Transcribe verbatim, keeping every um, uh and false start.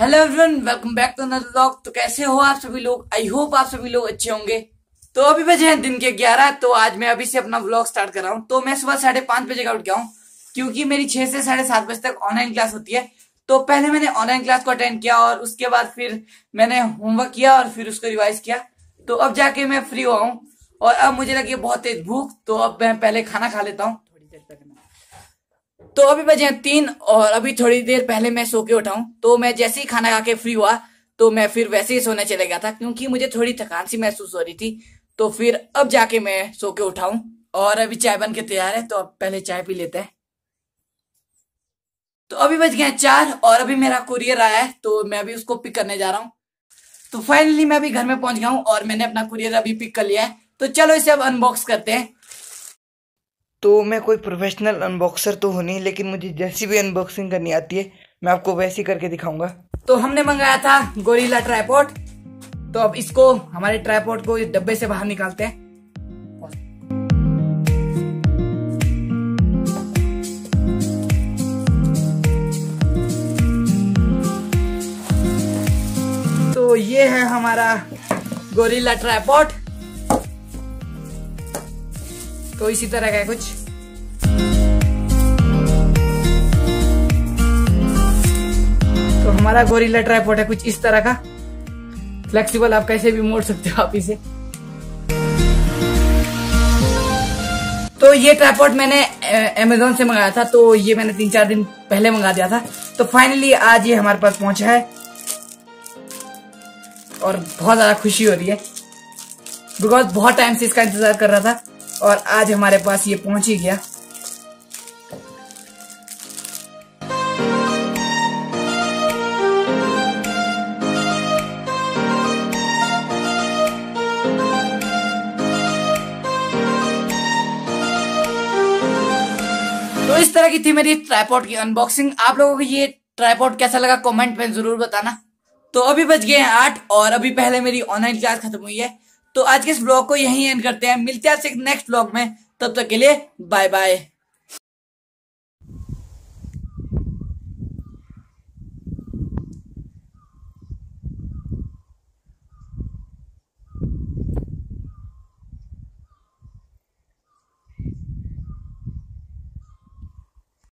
Hello everyone, welcome back to another vlog. तो कैसे हो आप सभी लोग? आई होप आप सभी लोग अच्छे होंगे। तो अभी बजे हैं दिन के ग्यारह। तो आज मैं अभी से अपना व्लॉग स्टार्ट कर रहा हूँ। तो मैं सुबह साढ़े पांच बजे का उठ गया हूँ, क्योंकि मेरी छह से साढ़े सात बजे तक ऑनलाइन क्लास होती है। तो पहले मैंने ऑनलाइन क्लास को अटेंड किया और उसके बाद फिर मैंने होमवर्क किया और फिर उसको रिवाइज किया। तो अब जाके मैं फ्री हुआ हूँ और अब मुझे लगी बहुत तेज भूख। तो अब मैं पहले खाना खा लेता हूँ थोड़ी देर पहले। तो अभी बजे हैं तीन और अभी थोड़ी देर पहले मैं सो के उठा हूं। तो मैं जैसे ही खाना खा के फ्री हुआ तो मैं फिर वैसे ही सोने चले गया था, क्योंकि मुझे थोड़ी थकान सी महसूस हो रही थी। तो फिर अब जाके मैं सो के उठा हूं और अभी चाय बन के तैयार है। तो अब पहले चाय पी लेते हैं। तो अभी बज गए हैं चार और अभी मेरा कुरियर आया है, तो मैं अभी उसको पिक करने जा रहा हूँ। तो फाइनली मैं अभी घर में पहुंच गया हूँ और मैंने अपना कुरियर अभी पिक कर लिया है। तो चलो इसे अब अनबॉक्स करते हैं। तो मैं कोई प्रोफेशनल अनबॉक्सर तो हूँ नहीं, लेकिन मुझे जैसी भी अनबॉक्सिंग करनी आती है मैं आपको वैसी करके दिखाऊंगा। तो हमने मंगाया था गोरिल्ला ट्राइपॉड। तो अब इसको, हमारे ट्राइपॉड को इस डब्बे से बाहर निकालते हैं। तो ये है हमारा गोरिल्ला ट्राइपॉड। तो इसी तरह का कुछ। तो हमारा गोरिल्ला ट्राइपॉड है कुछ इस तरह का, फ्लेक्सिबल, आप कैसे भी मोड़ सकते हो आप इसे। तो ये ट्राइपॉड मैंने अमेजोन से मंगाया था। तो ये मैंने तीन चार दिन पहले मंगा दिया था। तो फाइनली आज ये हमारे पास पहुंचा है और बहुत ज्यादा खुशी हो रही है, बिकॉज बहुत टाइम से इसका इंतजार कर रहा था और आज हमारे पास ये पहुंच ही गया। तो इस तरह की थी मेरी ट्राइपॉड की अनबॉक्सिंग। आप लोगों को ये ट्राइपॉड कैसा लगा कमेंट में जरूर बताना। तो अभी बज गए हैं आठ और अभी पहले मेरी ऑनलाइन क्लास खत्म हुई है। तो आज के इस ब्लॉग को यहीं एंड करते हैं। मिलते हैं आपसे नेक्स्ट ब्लॉग में, तब तक के लिए बाय बाय।